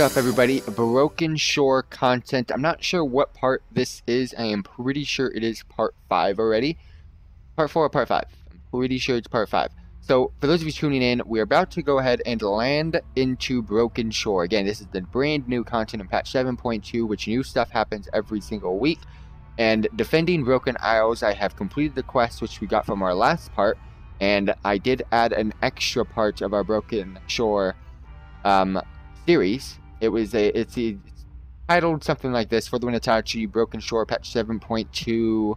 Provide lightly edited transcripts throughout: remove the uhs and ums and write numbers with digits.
up, everybody? Broken Shore content. I'm not sure what part this is. I am pretty sure it is part 5 already. Part 4 or part 5? I'm pretty sure it's part 5. So, for those of you tuning in, we're about to go ahead and land into Broken Shore. Again, this is the brand new content in Patch 7.2, which new stuff happens every single week. And defending Broken Isles, I have completed the quest, which we got from our last part. And I did add an extra part of our Broken Shore series. It's titled something like this: for the FTWitachi, Broken Shore, Patch 7.2,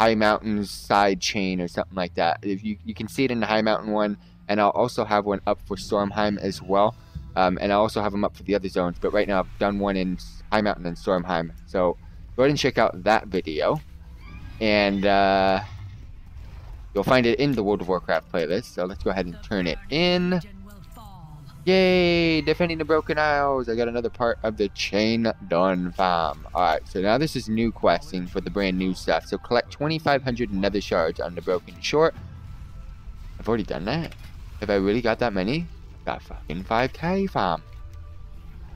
High Mountain's side chain, or something like that. If you can see it in the High Mountain one, and I'll also have one up for Stormheim as well, and I'll also have them up for the other zones. But right now, I've done one in High Mountain and Stormheim. So go ahead and check out that video, and you'll find it in the World of Warcraft playlist. So let's go ahead and turn it in. Yay! Defending the Broken Isles! I got another part of the Chain Dawn farm. Alright, so now this is new questing for the brand new stuff. So collect 2,500 nether shards on the Broken Shore. I've already done that. Have I really got that many? I've got fucking 5k farm.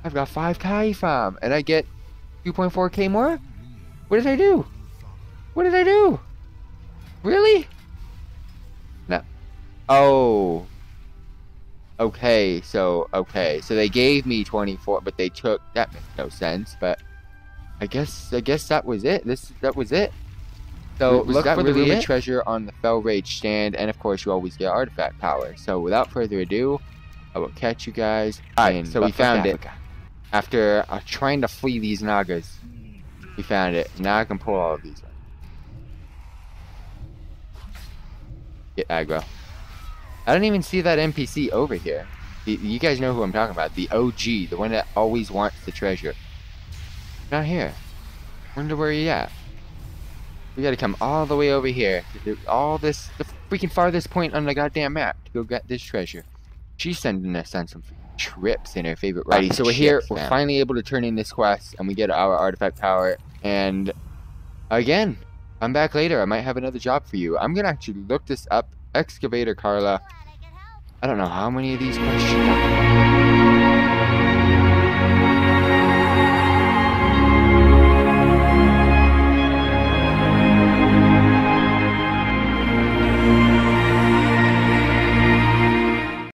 I've got 5k farm. And I get 2.4k more? What did I do? What did I do? Really? No. Oh. Okay, so they gave me 24, but they took, that makes no sense, but I guess that was it. That was it. So look for the rumored treasure on the Fel Rage stand, and of course you always get artifact power. So without further ado, I will catch you guys. Alright, so we found it. After trying to flee these Nagas, we found it. Now I can pull all of these. Get aggro. I don't even see that NPC over here. You guys know who I'm talking about. The OG, the one that always wants the treasure. Not here. Wonder where he at. We gotta come all the way over here. All this, the freaking farthest point on the goddamn map to go get this treasure. She's sending us on some trips in her favorite ride. Alrighty, so we're here. We're finally able to turn in this quest, and we get our artifact power. And again, I'm back later. I might have another job for you. I'm gonna actually look this up. Excavator Carla. I don't know how many of these questions.